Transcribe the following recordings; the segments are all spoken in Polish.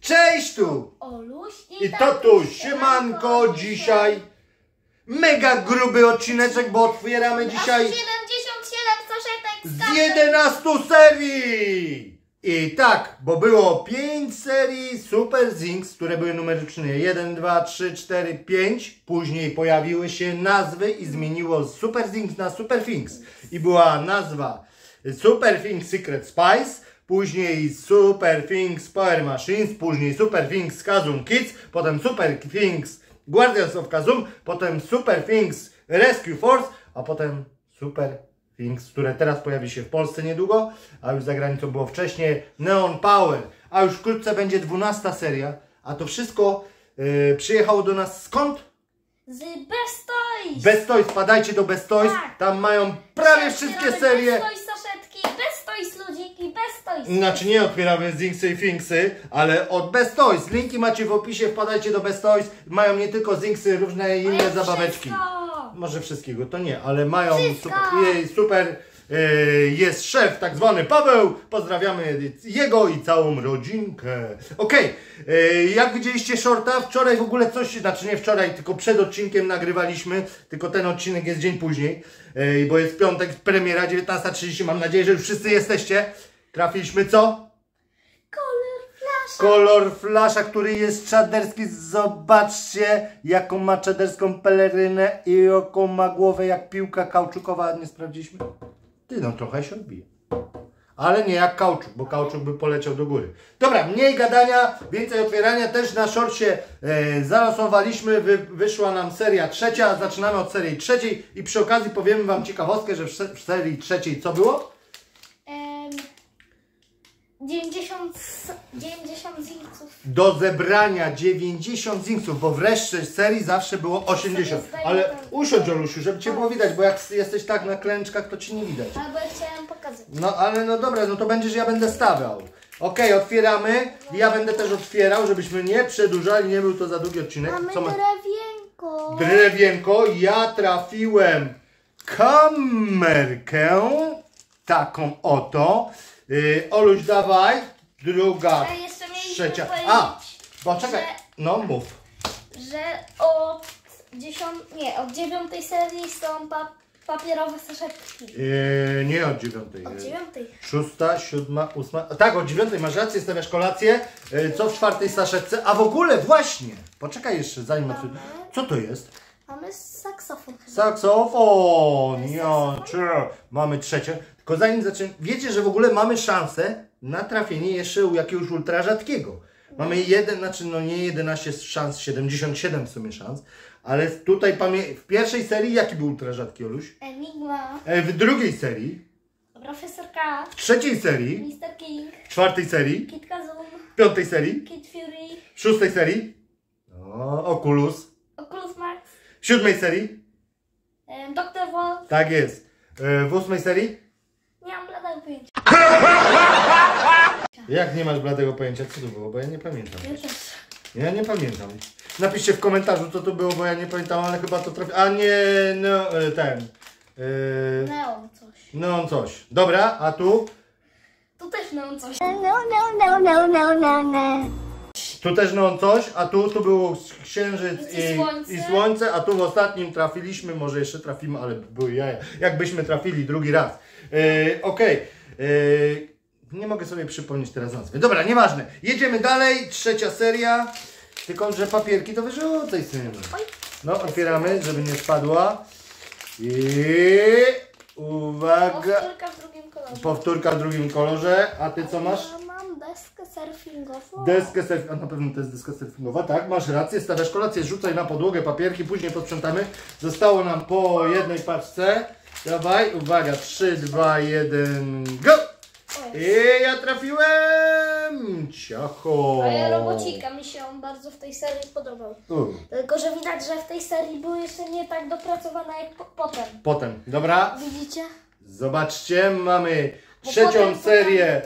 Cześć tu! Oluś i tatuś, siemanko, dzisiaj mega gruby odcineczek, bo otwieramy dzisiaj 77 soszeczek z 11 serii! I tak, bo było 5 serii Super Zings, które były numeryczne 1, 2, 3, 4, 5. Później pojawiły się nazwy i zmieniło Super Zings na Super Things. I była nazwa Super Things Secret Spice, później Super Things Power Machines, później Super Things Kazoom Kids, potem Super Things Guardians of Kazoom, potem Super Things Rescue Force, a potem Super Things, które teraz pojawi się w Polsce niedługo, a już za granicą było wcześniej, Neon Power, a już wkrótce będzie 12 seria, a to wszystko przyjechało do nas skąd? Z Best Toys! Best Toys, wpadajcie do Best Toys, tak. Tam mają prawie wszystkie serie. Best Toys soszeczki, Best Toys ludziki, Best Toys. Znaczy nie otwieramy Zingsy i Fingsy, ale od Best Toys. Linki macie w opisie, wpadajcie do Best Toys. Mają nie tylko Zingsy, różne inne zabaweczki. Wszystko. Może wszystkiego, to nie, ale mają super jest szef, tak zwany Paweł. Pozdrawiamy jego i całą rodzinkę. Okej, jak widzieliście shorta, wczoraj w ogóle coś, znaczy nie wczoraj, tylko przed odcinkiem nagrywaliśmy, tylko ten odcinek jest dzień później, bo jest piątek, premiera 19:30, mam nadzieję, że już wszyscy jesteście. Trafiliśmy co? Kolor Flasha, który jest czaderski. Zobaczcie, jaką ma czaderską pelerynę i jaką ma głowę jak piłka kauczukowa. Nie sprawdziliśmy? Ty, no trochę się odbije. Ale nie jak kauczuk, bo kauczuk by poleciał do góry. Dobra, mniej gadania, więcej otwierania. Też na szorcie zanotowaliśmy, wyszła nam seria trzecia. Zaczynamy od serii trzeciej i przy okazji powiemy wam ciekawostkę, że w serii trzeciej co było? 90 zingsów. Do zebrania 90 zingsów, bo w reszcie serii zawsze było 80. Ale usiądź, Olusiu, żeby cię było widać, bo jak jesteś tak na klęczkach, to ci nie widać. Albo ja chciałam pokazać. No ale no dobra, no to będziesz, ja będę stawiał. Okej, otwieramy. Ja będę też otwierał, żebyśmy nie przedłużali, nie był to za długi odcinek. Mamy drewienko. Drewienko. Ja trafiłem kamerkę. Taką oto. Oluś, dawaj, druga, trzecia. A, poczekaj, no mów. Że od dziewiątej serii są papierowe soszeczki. Nie od dziewiątej. Od dziewiątej. Szósta, siódma, ósma, tak, od dziewiątej, masz rację, stawiasz kolację. Co w czwartej soszeczce? A w ogóle właśnie, poczekaj jeszcze, zanim otwieram. Co to jest? Mamy saksofon. Saksofon, ja, czy mamy trzecie. Tylko zanim zaczniemy, wiecie, że w ogóle mamy szansę na trafienie jeszcze u jakiegoś ultra rzadkiego. Mamy nie 11 szans, 77 w sumie szans, ale tutaj w pierwszej serii jaki był ultra rzadki, Oluś? Enigma. W drugiej serii? Profesorka. W trzeciej serii? Mr. King. W czwartej serii? Kid Kazoom. W piątej serii? Kid Fury. W szóstej serii? O, Oculus Max. W siódmej serii? Doktor Walt. Tak jest. W ósmej serii? Nie mam bladego pojęcia. Jak nie masz bladego pojęcia? Co to było? Bo ja nie pamiętam. Ja też. Ja nie pamiętam. Napiszcie w komentarzu, co to było, bo ja nie pamiętam, ale chyba to trafi... A nie... No, ten... Neon coś. Neon coś. Dobra, a tu? Tu też neon coś. Tu też neon coś, a tu było księżyc i słońce, a tu w ostatnim trafiliśmy, może jeszcze trafimy, ale były jaja. Jakbyśmy trafili drugi raz. Nie mogę sobie przypomnieć teraz nazwy. Dobra, nieważne. Jedziemy dalej. Trzecia seria. Tylko, że papierki to wyrzucaj sobie. No, otwieramy, żeby nie spadła. I... Uwaga. Powtórka w drugim kolorze. Powtórka w drugim kolorze. A ty co masz? Ja mam deskę surfingową. Deskę surfingową. A na pewno to jest deska surfingowa. Tak, masz rację. Stawiasz kolację. Rzucaj na podłogę papierki. Później posprzątamy. Zostało nam po jednej paczce. Dawaj, uwaga, 3, 2, 1, go! I ja trafiłem! Ciacho! A ja robocika, mi się on bardzo w tej serii podobał. Tylko, że widać, że w tej serii były jeszcze nie tak dopracowane jak potem. Dobra? Widzicie? Zobaczcie, mamy trzecią serię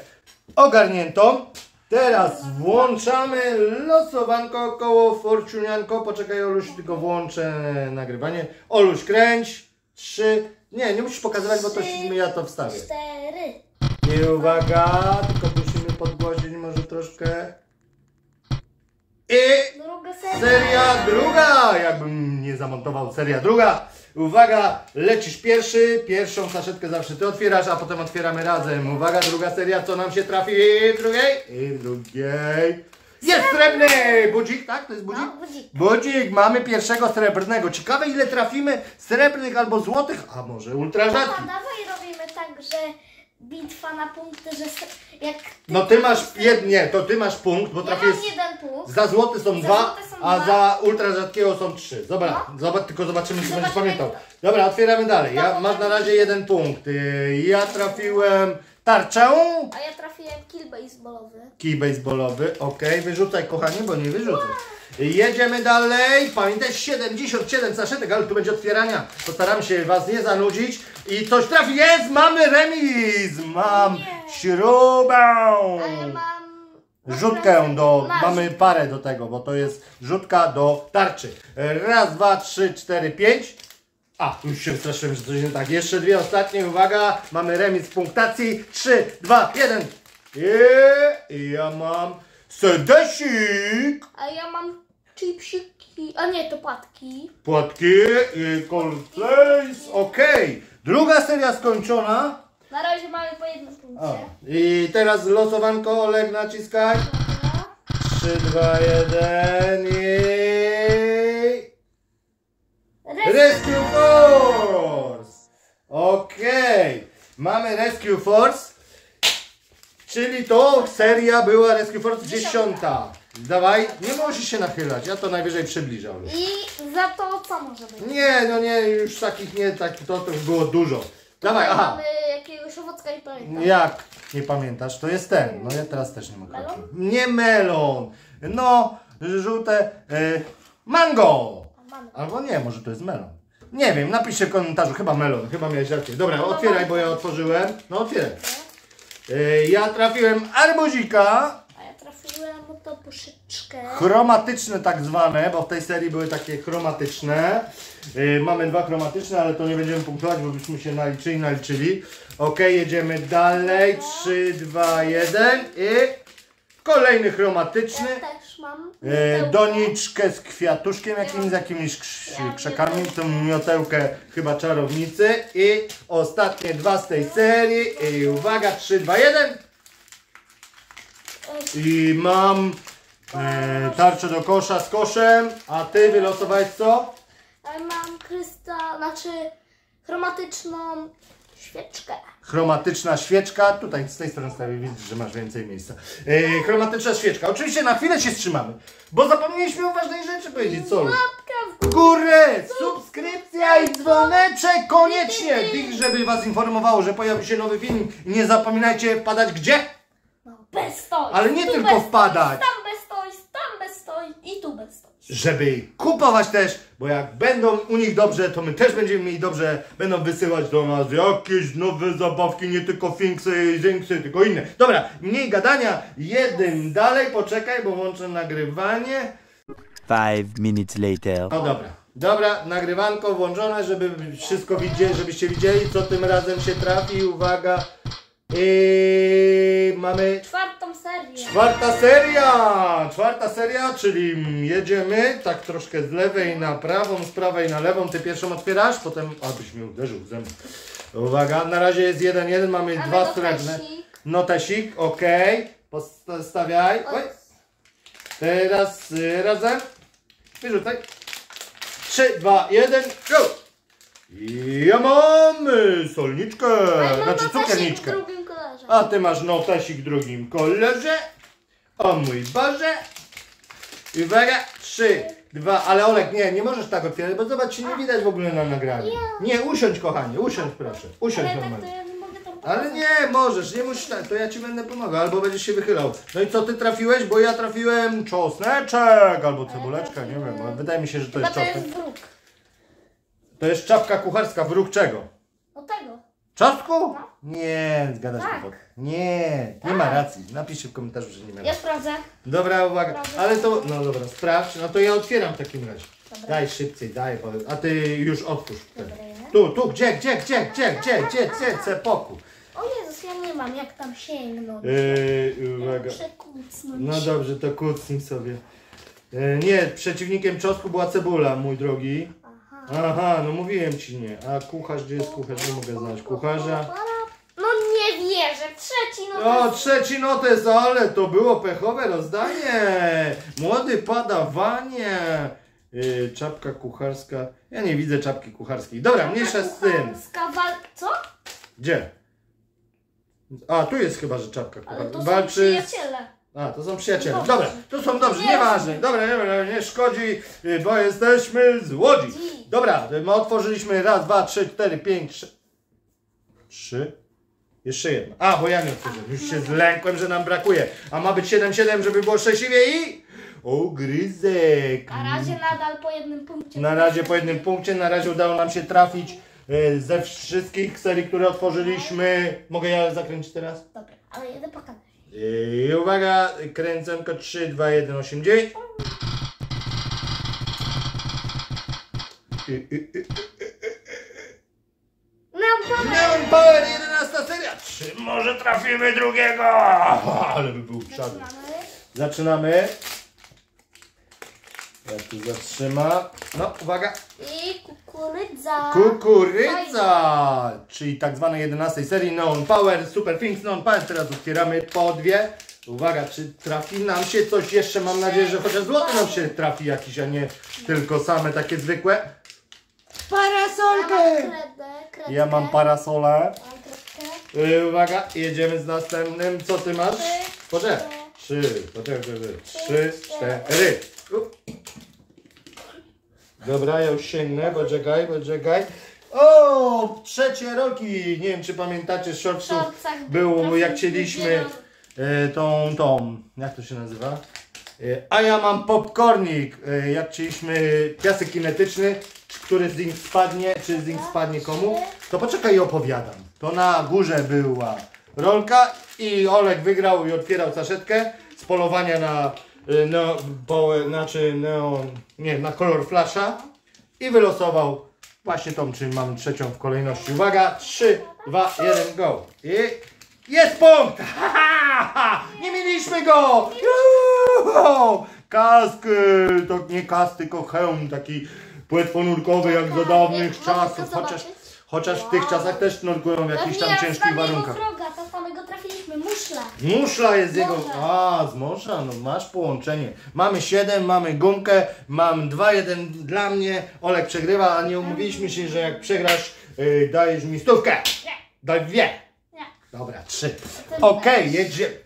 ogarniętą. Teraz włączamy losowanko, koło fortunianko. Poczekaj, Oluś, tylko włączę nagrywanie. Oluś, kręć. 3... Nie, nie musisz pokazywać, bo to ja to wstawię. 4. I uwaga, tylko musimy podgłośnić może troszkę. druga, jakbym nie zamontował, seria druga. Uwaga, lecisz pierwszy, pierwszą saszetkę zawsze ty otwierasz, a potem otwieramy razem. Uwaga, druga seria, co nam się trafi w drugiej? I w drugiej. Jest srebrny! Budzik, tak? To jest budzik? No, budzik. Budzik, mamy pierwszego srebrnego. Ciekawe, ile trafimy srebrnych albo złotych, a może ultra rzadkich. Dawaj robimy tak, że bitwa na punkty, że jak ty to ty masz punkt, bo trafisz. Za złoty są dwa, a za ultra rzadkiego są trzy. Dobra, no. Tylko zobaczymy, czy będziesz pamiętał. Dobra, otwieramy dalej. Ja masz na razie jeden punkt. Ja trafiłem tarczę. A ja trafiłem kij baseballowy. Kij baseballowy, okej. Wyrzucaj, kochanie, bo nie wyrzucę. Jedziemy dalej. Pamiętaj, 77 saszetek, ale tu będzie otwierania. Postaram się was nie zanudzić. I coś trafi. Jest! Mamy remis! Mam śrubę! Ale mam... Rzutkę do... Mamy parę do tego, bo to jest rzutka do tarczy. Raz, dwa, trzy, cztery, pięć. A, już się straszyłem, że coś nie tak. Jeszcze dwie ostatnie, uwaga. Mamy remis w punktacji. 3, 2, 1. I ja mam... Serdesik! A ja mam chipsiki, a nie, to płatki. Płatki i cornflakes, okej. Druga seria skończona. Na razie mamy po jednym punkcie. O. I teraz losowanko, Olek, naciskaj. 3, 2, 1 i... Rescue Force! Okej, mamy Rescue Force. Czyli to seria była Rescue Force 10. Dawaj, nie musisz się nachylać, ja to najwyżej przybliżam. I za to co może być? Nie, no nie, już takich nie, takich to już było dużo. Dawaj, aha. Mamy jakiegoś owocka, nie pamiętam. Jak nie pamiętasz, to jest ten. No ja teraz też nie mogę. Melon? Nie melon, no żółte, mango. Albo nie, może to jest melon. Nie wiem, napiszcie w komentarzu, chyba melon, chyba miałeś rację. Dobra, otwieraj, bo ja otworzyłem. No otwieraj. Ja trafiłem arbuzika. A ja trafiłem to puszyczkę. Chromatyczne tak zwane, bo w tej serii były takie chromatyczne. Mamy dwa chromatyczne, ale to nie będziemy punktować, bo byśmy się naliczyli. Ok, jedziemy dalej. 3, 2, 1 i kolejny chromatyczny. Ja też mam. Doniczkę z kwiatuszkiem jakimś, z jakimiś krzakami. Tą miotełkę chyba czarownicy. I ostatnie dwa z tej serii. I uwaga, 3, 2, 1. I mam tarczę do kosza z koszem. A ty wylosowałeś co? Mam krystal, znaczy chromatyczną... Świeczkę. Chromatyczna świeczka. Tutaj z tej strony stawię, widzisz, że masz więcej miejsca. Chromatyczna świeczka. Oczywiście na chwilę się wstrzymamy, bo zapomnieliśmy o ważnej rzeczy powiedzieć. Co? Łapka w górę, subskrypcja i dzwoneczek koniecznie. Tych, żeby was informowało, że pojawi się nowy film. Nie zapominajcie wpadać gdzie? No, Best Toys. Ale nie tylko wpadać. Tam Best Toys i tu Best Toys. Żeby kupować też, bo jak będą u nich dobrze, to my też będziemy mieli dobrze, będą wysyłać do nas jakieś nowe zabawki, nie tylko Fingsy i Zingsy, tylko inne. Dobra, mniej gadania, jednym dalej, poczekaj, bo włączę nagrywanie. 5 minutes later. No dobra, nagrywanko włączone, żeby wszystko widzieli, żebyście widzieli, co tym razem się trafi, uwaga. I mamy czwartą serię. Czwarta seria, czyli jedziemy tak troszkę z lewej na prawą, z prawej na lewą. Ty pierwszą otwierasz, potem abyś mi uderzył ze mną. Uwaga, na razie jest 1-1, mamy dwa srebrne. Notesik, okej. Postawiaj. Oj. Teraz razem. Wyrzucaj. 3, 2, 1, go! Ja mam solniczkę, znaczy cukierniczkę. A ty masz notesik w drugim kolorze. O mój Boże. I uwaga, 3, 2, ale Olek, nie możesz tak otwierać, bo zobacz, nie widać w ogóle na nagraniu. Nie, usiądź, kochanie, usiądź proszę, usiądź normalnie. Ale nie, możesz, nie musisz tak, to ja ci będę pomagał, albo będziesz się wychylał. No i co ty trafiłeś? Bo ja trafiłem czosneczek albo cebuleczkę, nie wiem, wydaje mi się, że to jest czosnek. To jest czapka kucharska, wróg czego? O tego. Czapku? No. Nie, zgadasz tak. Nie, tak. Nie ma racji. Napiszcie w komentarzu, że nie ma racji. Ja sprawdzę. Dobra, uwaga. Sprawdzę. Ale to, no dobra, sprawdź. No to ja otwieram w takim razie. Dobra. Daj szybciej, daj. A ty już otwórz. Dobra, tu, gdzie, sepoku. O Jezus, ja nie mam, jak tam sięgnąć. Uwaga. No dobrze, to kucnij sobie. Nie, przeciwnikiem czosnku była cebula, mój drogi. Aha, no mówiłem ci nie. A kucharz, gdzie jest kucharz? Nie mogę znaleźć kucharza. No nie wierzę, trzeci notes. O, trzeci notes, ale to było pechowe rozdanie. Młody pada wanie. Czapka kucharska. Ja nie widzę czapki kucharskiej. Dobra, mniejsza z tym. Co? Gdzie? A, tu jest chyba, że czapka kucharska. Walczy. A, to są przyjaciele. Dobrze. Dobra, to są dobrze, nieważne. Dobra, nie szkodzi, bo jesteśmy z Łodzi. Dobra, my otworzyliśmy raz, dwa, trzy, cztery, pięć, trzy. Jeszcze jedno. A, bo ja nie otworzyłem. Już się zlękłem, że nam brakuje. A ma być 7-7, żeby było szczęśliwie i... Ogryzek. Na razie nadal po jednym punkcie. Na razie po jednym punkcie. Na razie udało nam się trafić ze wszystkich serii, które otworzyliśmy. Mogę ja zakręcić teraz? Dobra, ale jeden pokażę. I uwaga, kręcenko 3, 2, 1, 8, 9. Neon Power, 11 seria. Czy może trafimy drugiego? Ale by był przadł. Zaczynamy. Jak tu zatrzyma. No, uwaga. I kukurydza. Kukurydza. Czyli tak zwanej 11 serii Neon Power, Super Things Neon Power. Teraz otwieramy po dwie. Uwaga, czy trafi nam się coś jeszcze? Mam nadzieję, że chociaż złoty nam się trafi jakiś, a nie tylko same takie zwykłe. Parasolkę. Ja mam parasolę. Uwaga, jedziemy z następnym. Co ty masz? Poczekaj. Trzy, cztery. Dobra, ja już sięgnę, poczekaj. O, trzecie roki! Nie wiem, czy pamiętacie, z shortsów było, jak chcieliśmy tą, jak to się nazywa? A ja mam popcornik, jak chcieliśmy piasek kinetyczny, który z nich spadnie, czy z nich spadnie komu? To poczekaj i opowiadam. To na górze była rolka i Olek wygrał i otwierał saszetkę z polowania na... No, bo, znaczy neon, nie, na Color Flasha i wylosował właśnie tą, czyli mam trzecią w kolejności. Uwaga, 3, 2, 1, go! I jest punkt! Ha, ha, ha. Nie mieliśmy go! Juhu! Kask, to nie kask, tylko hełm taki płetwonurkowy jak do dawnych czasów, chociaż w tych czasach też nurkują w jakichś tam ciężkich warunkach. Muszla. Muszla jest z jego... A, z morza, no masz połączenie. Mamy 7, mamy gumkę, mam 2-1 dla mnie. Olek przegrywa, a nie umówiliśmy się, że jak przegrasz, dajesz mi stówkę. Nie. Daj dwie. Nie. Dobra, 3. Okej, jedziemy.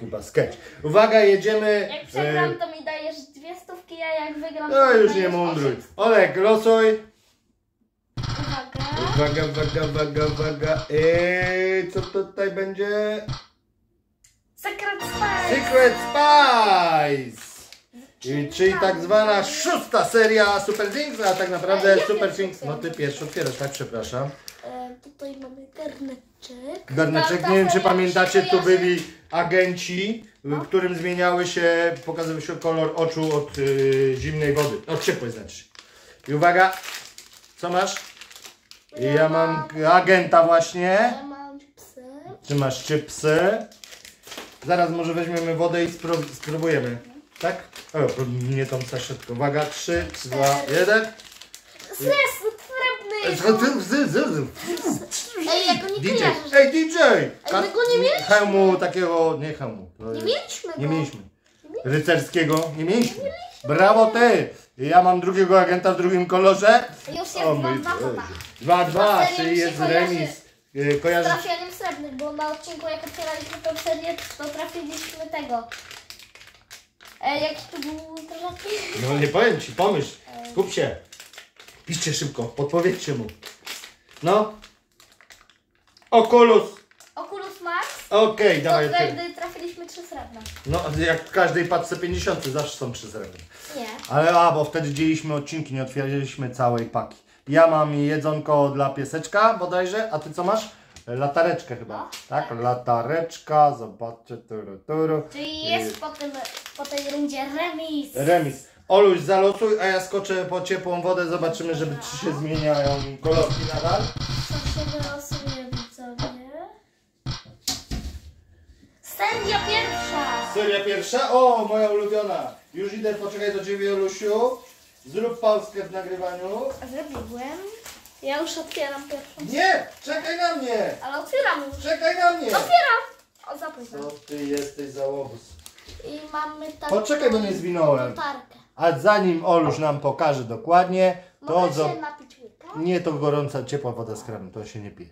Chyba sketch. Uwaga, jedziemy... Jak przegram, to mi dajesz 2 stówki, a jak wygram... No już nie mądruj. Olek, losuj. Uwaga. Co tutaj będzie? Secret Spice! Secret Spice! Czyli tak zwana 6. seria Super Zings, a tak naprawdę Super Zings. No ty pierwszy otwierasz, tak? Przepraszam. Tutaj mamy garneczek. Garneczek, nie wiem czy pamiętacie, tu byli agenci, w którym zmieniały się, pokazywał się kolor oczu od zimnej wody. Od ciepłej znaczy. I uwaga, co masz? Ja mam agenta właśnie. Ja mam psy. Czy masz cię psy? Zaraz może weźmiemy wodę i spróbujemy. Tak? O, nie tą saszetkę. Uwaga, 3, 2, 1. Srebrny! Ej, ja go nie kojarzę. Ej, DJ! Ej, my go nie mieliśmy. Hełmu takiego, nie hełmu. Nie mieliśmy go. Nie mieliśmy. Rycerskiego nie mieliśmy. Brawo ty! Ja mam drugiego agenta w drugim kolorze. Już jest 2-2, czyli jest remis. Kojarzy... Z trafieniem srebrnych, bo na odcinku jak otwieraliśmy tę serię, to trafiliśmy tego. Jaki to był troszeczkę? No nie powiem ci, pomyśl. Skup się. Piszcie szybko, podpowiedzcie mu. No. Oculus Max. Okej, dawaj. Wtedy trafiliśmy 3 srebrne. No, jak w każdej paczce 50 zawsze są 3 srebrne. Nie. Ale, bo wtedy dzieliliśmy odcinki, nie otwieraliśmy całej paki. Ja mam jedzonko dla pieseczka bodajże, a ty co masz? Latareczkę chyba. No, tak, latareczka, zobaczcie. Czyli jest po tej rundzie remis. Remis. Oluś, zalosuj, a ja skoczę po ciepłą wodę, zobaczymy, żeby ci się zmieniają kolorki nadal. Co się wylosuje, widzowie? Seria pierwsza! Seria pierwsza? O, moja ulubiona! Już idę, poczekaj do ciebie, Olusiu. Zrób pauzkę w nagrywaniu. Zrobiłem. Ja już otwieram pierwszą. Nie! Czekaj na mnie! Ale otwieram już. Czekaj na mnie! Otwieram! O, zapomniałem. To ty jesteś za łobuz. I mamy taką... Poczekaj, bo nie zwinąłem. Parkę. A zanim Oluś nam pokaże dokładnie, to... Mogę się napić łyka? Nie, to gorąca, ciepła woda z kranu, to się nie pije.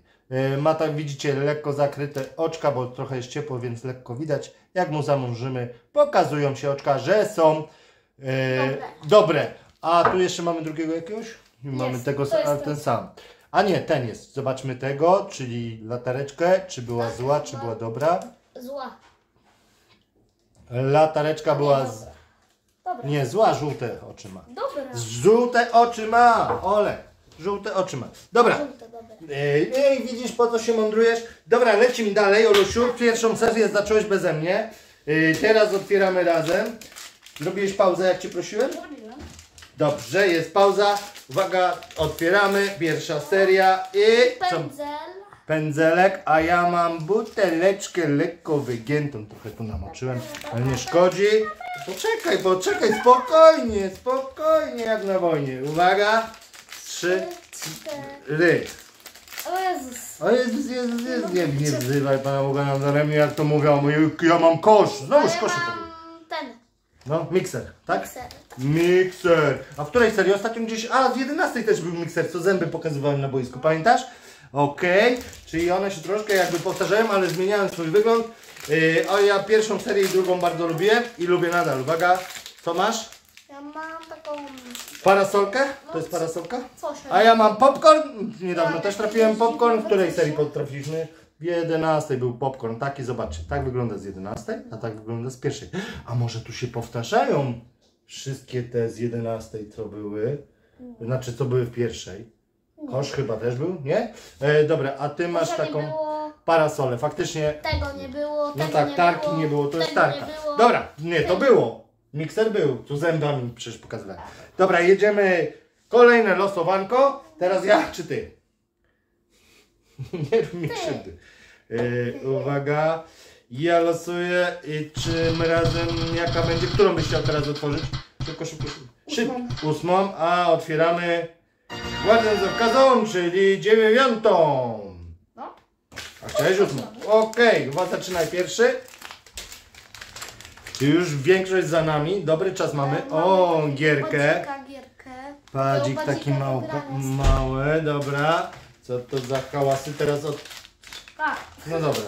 Ma tam, widzicie, lekko zakryte oczka, bo trochę jest ciepło, więc lekko widać. Jak mu zamurzymy, pokazują się oczka, że są dobre. A tu jeszcze mamy drugiego jakiegoś? Mamy tego, ten sam. A nie, ten jest. Zobaczmy tego, czyli latareczkę. Czy była zła, czy była dobra? Zła. Latareczka była... Dobra. Nie, zła, żółte oczy ma. Dobra. Żółte oczy ma! Ole! Żółte oczy ma. Dobra. Ej, widzisz, po co się mądrujesz? Dobra, lecimy dalej, Olusiu. Pierwszą serię zacząłeś beze mnie. Teraz otwieramy razem. Zrobiłeś pauzę, jak cię prosiłem? Zrobiłem. Dobrze, jest pauza. Uwaga, otwieramy. Pierwsza seria i... Pędzel. Pędzelek, a ja mam buteleczkę lekko wygiętą. Trochę tu namoczyłem, ale nie szkodzi. Poczekaj, poczekaj, spokojnie, spokojnie, jak na wojnie. Uwaga. 3, 4. O Jezus. O Jezus, Jezus, Jezus. Nie wzywaj Pana Boga nadzorem, jak to mówią. Ja mam kosz. Znowuż kosz. Ten. No, mikser, tak? Mikser. Tak. Mikser. A w której serii? Ostatnio gdzieś... A, z 11 też był mikser, co zęby pokazywałem na boisku. Pamiętasz? Okej. Okay. Czyli one się troszkę jakby powtarzałem, ale zmieniałem swój wygląd. O, ja pierwszą serię i drugą bardzo lubię. I lubię nadal. Uwaga. Co masz? Ja mam taką... Parasolkę? To jest parasolka? A ja mam popcorn. Niedawno też trafiłem popcorn. W której serii potrafiliśmy? W 11 był popcorn. Taki, zobaczcie. Tak wygląda z 11, a tak wygląda z pierwszej. A może tu się powtarzają wszystkie te z 11, co były? Znaczy, co były w pierwszej? Kosz chyba też był, nie? Dobra, a ty masz taką parasolę. Faktycznie... Tego nie było, no tak, tarki nie było, to jest tarka. Dobra, nie, to było. Mikser był, tu zębami przecież pokazywałem. Dobra, jedziemy. Kolejne losowanko. Teraz ja czy ty? Nie rób mi krzywdy. Uwaga. Ja losuję i czym razem jaka będzie? Którą byś chciał teraz otworzyć? Szybko, szybko, szybko. Ósmą, a otwieramy Guardians of Kazoom, czyli 9. No. A chciałeś 8. Okej, okay. Zaczynaj pierwszy. Już większość za nami. Dobry czas mamy. O, gierkę. Padzik taki mały. Dobra. Co to za hałasy teraz od... No dobra.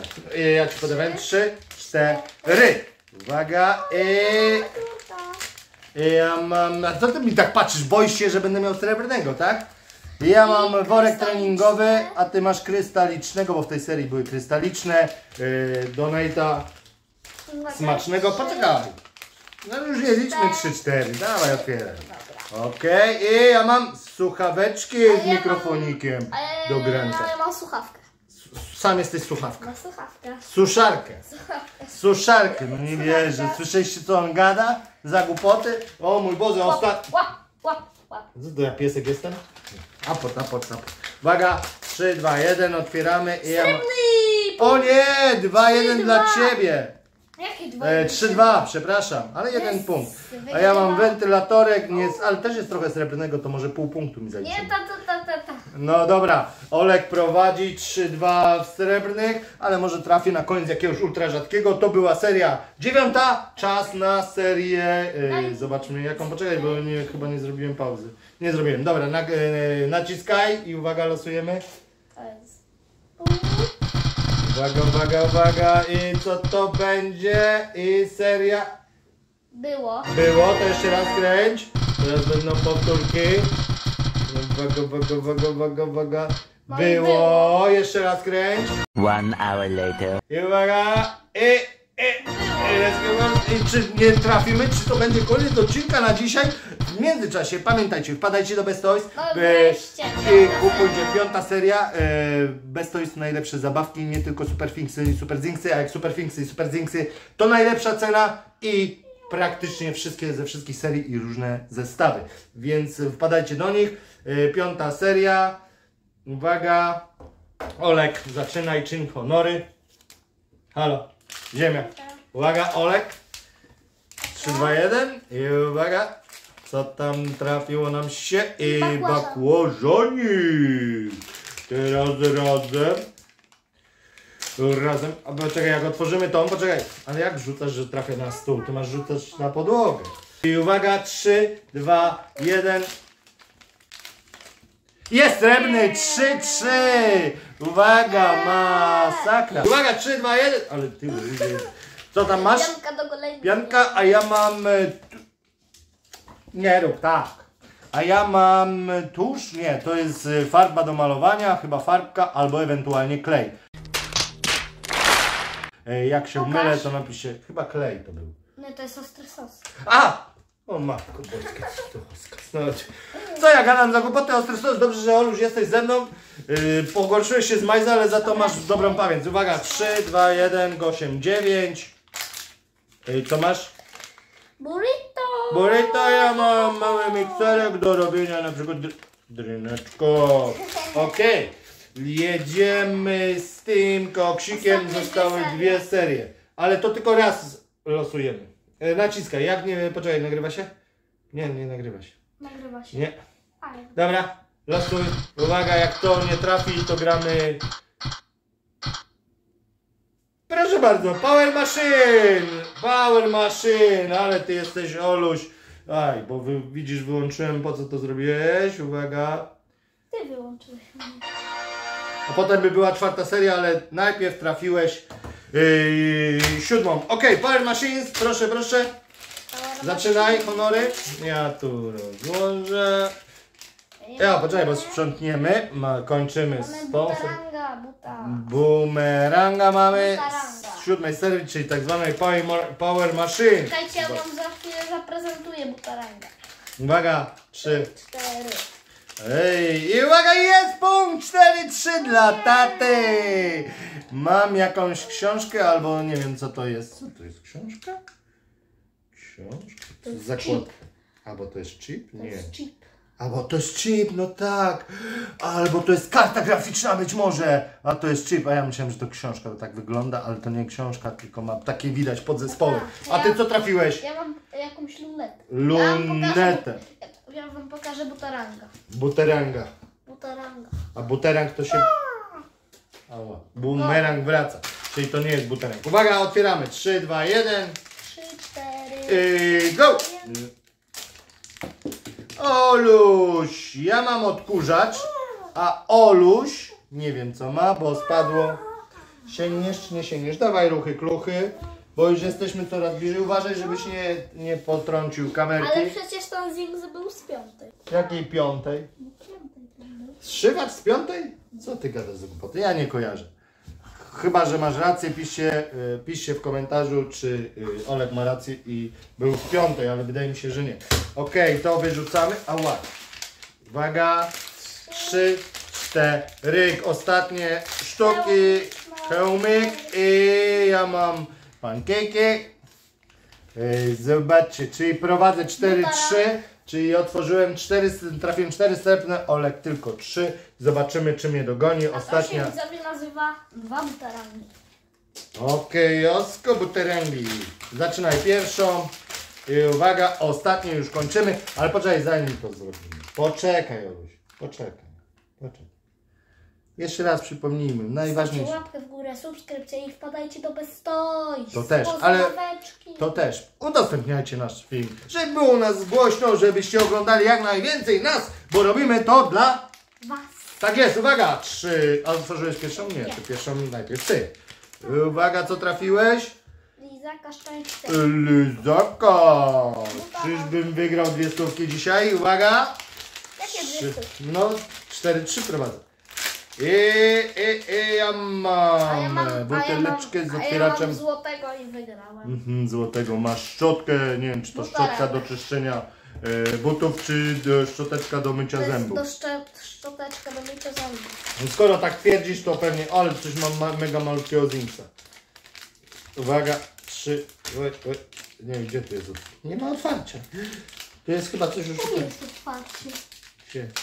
Ja ci podawałem. 3, 4. Uwaga. Ja mam... A co ty mi tak patrzysz? Boisz się, że będę miał srebrnego, tak? Ja mam worek treningowy, a ty masz krystalicznego, bo w tej serii były krystaliczne. Donata. Smacznego, poczekaj. No już jedliśmy 3, 4. Dawaj, otwieraj. Okej, okay. I ja mam słuchaweczki z mikrofonikiem do grania. Ja mam słuchawkę. Sam jesteś słuchawka. Mam słuchawkę. Suszarkę. Suszarkę, no nie wierzę. Słyszeliście, co on gada? Za głupoty? O mój Boże, ostatni. Co to ja piesek jestem? Apot. Uwaga, 3, 2, 1, otwieramy i ja mam... O nie, 2, 1 dla ciebie. 3-2, przepraszam, ale jeden punkt. A ja mam wentylatorek, nie jest, ale też jest trochę srebrnego, to może pół punktu mi zaliczymy. Nie, ta. No dobra, Olek prowadzi 3-2 w srebrnych, ale może trafię na koniec jakiegoś ultra rzadkiego. To była seria 9, czas na serię. Zobaczmy jaką, poczekaj, bo chyba nie zrobiłem pauzy. Nie zrobiłem, dobra, naciskaj i uwaga, losujemy. Uwaga, i co to będzie? I seria... Było, to jeszcze raz kręć. Teraz będą powtórki. Uwaga. Było, jeszcze raz kręć. 1 hour later. I uwaga, i czy nie trafimy, czy to będzie koniec odcinka na dzisiaj? W międzyczasie pamiętajcie, wpadajcie do Best Toys i kupujcie 5. seria. Best Toys najlepsze zabawki, nie tylko Super Thingsy i Super Zingsy, a jak Super Thingsy i Super Zingsy to najlepsza cena i praktycznie wszystkie ze wszystkich serii i różne zestawy. Więc wpadajcie do nich. 5. seria. Uwaga. Olek, zaczynaj, czyń honory. Halo. Ziemia. Uwaga, Olek. 3, 2, 1. I uwaga. Co tam trafiło nam się? I bakłażanik. Teraz razem. A poczekaj, jak otworzymy tą, poczekaj. Ale jak rzucasz, że trafię na stół? Ty masz rzucać na podłogę. I uwaga, 3, 2, 1. Jest srebrny! 3-3! Uwaga, masakra! Uwaga, 3-2-1! Ale ty jest. Co tam masz? Pianka, a ja mam... Nie rób tak. A ja mam tusz? Nie, to jest farba do malowania, chyba farbka albo ewentualnie klej. Jak się mylę, to napiszę... Chyba klej to był. Nie, to jest ostry sos. A! O matko boska, co to oskasnąć. Co ja gadam za głupoty, ostry sos? Dobrze, że Oluś jesteś ze mną. Pogorszyłeś się z Majza, ale za to masz dobrą pamięć. Uwaga, 3, 2, 1, 8, 9. Co masz? Burrito. Burrito, ja mam mały mikserek do robienia na przykład dryneczko. Okej. Jedziemy z tym koksikiem. Zostały dwie serie. Ale to tylko raz losujemy. Naciskaj, jak nie... Poczekaj, nagrywa się? Nie, nie nagrywa się. Nagrywa się. Nie. Dobra, losuj. Uwaga, jak to nie trafi, to gramy... Proszę bardzo, Power Machine! Power Machine! Ale ty jesteś, Oluś. Aj, bo widzisz, wyłączyłem, po co to zrobiłeś? Uwaga. Ty wyłączyłeś mnie. A potem by była czwarta seria, ale najpierw trafiłeś... siódmą. Okej, Power Machines, proszę, proszę. Zaczynaj, honory. Ja tu rozłożę. Ja, poczekaj, bo sprzątniemy. Kończymy z tą. Bumeranga mamy z siódmej serii, czyli tak zwanej Power Machine. Czekajcie, ja wam za chwilę zaprezentuję bumeranga. Uwaga, 3, 4. Ej, i uwaga, jest punkt 4-3 dla taty. Mam jakąś książkę, albo nie wiem co to jest. Co to jest książka? Książka? To jest zakład. Albo to jest chip? Nie. Albo to jest chip, no tak. Albo to jest karta graficzna być może. A to jest chip, a ja myślałem, że to książka, bo tak wygląda, ale to nie książka, tylko ma takie widać podzespoły. A ty co trafiłeś? Ja mam jakąś lunetę. Lunetę. Ja wam pokażę buteranga. Buteranga. Buteranga. A buterang to się... Ała. Bumerang wraca. Czyli to nie jest buterang. Uwaga, otwieramy. 3, 2, 1. 3, 4... I go! Oluś! Ja mam odkurzacz, a Oluś... Nie wiem co ma, bo spadło. Sięgniesz czy nie sięgniesz? Dawaj ruchy, kluchy. Bo już jesteśmy coraz bliżej. Uważaj, żebyś nie potrącił kamerki. Ale przecież ten Zings był z piątej. Jakiej piątej? Zszywacz z piątej? Co ty gadasz za głupoty? Ja nie kojarzę. Chyba, że masz rację, piszcie w komentarzu, czy Olek ma rację i był w piątej, ale wydaje mi się, że nie. Okej, to wyrzucamy. Ała. Uwaga. 3, 4. Ostatnie sztuki. Hełmyk. I ja mam... Pankejki. Zobaczcie, czyli prowadzę 4-3, czyli otworzyłem 4, trafiłem 4 srebrne, Olek tylko 3. Zobaczymy, czy mnie dogoni. Ostatnia. To się nazywa 2 buterangi. Okej, osko buterangi. Zaczynaj pierwszą. I uwaga, ostatnie już kończymy, ale poczekaj, zanim to zrobimy. Poczekaj, Oluś, poczekaj. Jeszcze raz przypomnijmy, najważniejsze. Łapkę w górę, subskrypcję i wpadajcie do Best Toys. To też, ale to też. Udostępniajcie nasz film, żeby było u nas głośno, żebyście oglądali jak najwięcej nas, bo robimy to dla was. Tak jest, uwaga, 3. A otworzyłeś pierwszą? Nie, to pierwszą najpierw ty. Uwaga, co trafiłeś? Lizaka szczęście. Lizaka. Czyżbym wygrał 200 dzisiaj? Uwaga. Jakie 200? No, 4-3 prowadzę. Ja mam buteleczkę z otwieraczem. Ja mam złotego i wygrałem. Złotego, masz szczotkę, nie wiem czy to szczotka do czyszczenia butów, czy szczoteczka do mycia zębów. To jest szczoteczka do mycia zębów. No skoro tak twierdzisz, to pewnie, ale przecież mam mega malutkiego Zingsa. Uwaga, 3, nie wiem gdzie tu jest, nie ma otwarcia. Tu jest chyba coś już... Tu jest otwarcie.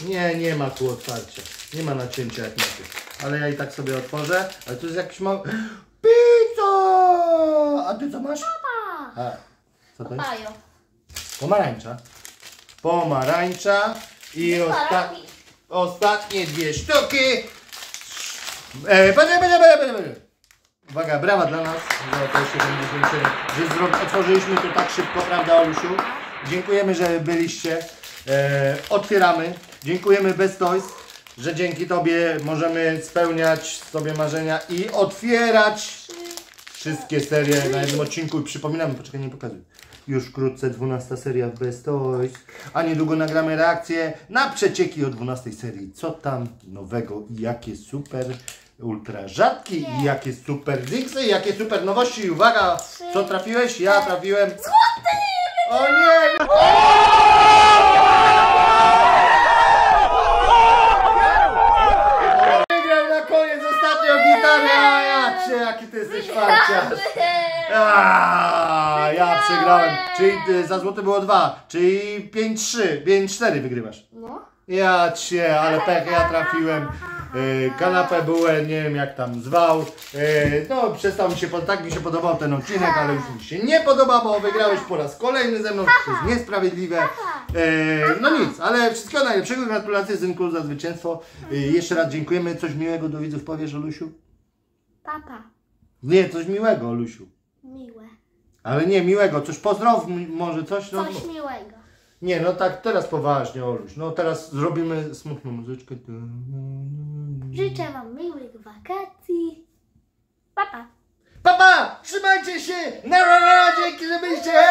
Nie, nie ma tu otwarcia. Nie ma nacięcia jak na tym. Ale ja i tak sobie otworzę. Ale tu jest jakiś mały... Pizza! a ty co masz? Papa. Co to jest? Papajo. Pomarańcza. Pomarańcza i ostatnie dwie sztuki. Uwaga, brawa dla nas, że to się że otworzyliśmy to tak szybko, prawda, Olusiu? Dziękujemy, że byliście. Otwieramy. Dziękujemy Best Toys, że dzięki Tobie możemy spełniać sobie marzenia i otwierać wszystkie serie na jednym odcinku. Przypominamy, poczekaj, nie pokazuj. Już wkrótce 12 seria Best Toys, a niedługo nagramy reakcję na przecieki o 12 serii. Co tam nowego i jakie super ultra rzadkie i jakie super diksy, jakie super nowości. Uwaga, co trafiłeś? Ja trafiłem... Złoty! O nie! Wygrał na koniec ostatnią gitarę, a ja cię, jaki ty jesteś farcia. Aaaa, ja przegrałem. Czyli za złote było 2, czyli 5-3, 5-4 wygrywasz. No. Ja cię, ale tak ja trafiłem. Kanapę bułę, nie wiem jak tam zwał. No przestał mi się, tak mi się podobał ten odcinek, ale już mi się nie podoba, bo wygrałeś po raz kolejny ze mną, to jest niesprawiedliwe. No nic, ale wszystkiego najlepszego, gratulacje synku za zwycięstwo. Jeszcze raz dziękujemy, coś miłego do widzów powiesz, Olusiu? Papa. Nie, coś miłego, Olusiu. Miłe. Ale nie, miłego, coś pozdrow, może coś? No, coś miłego. Nie, no tak teraz poważnie, Oluś. No teraz zrobimy smutną muzyczkę. Życzę wam miłych wakacji. Papa! Papa! Trzymajcie się! Na razie, dzięki, że byliście!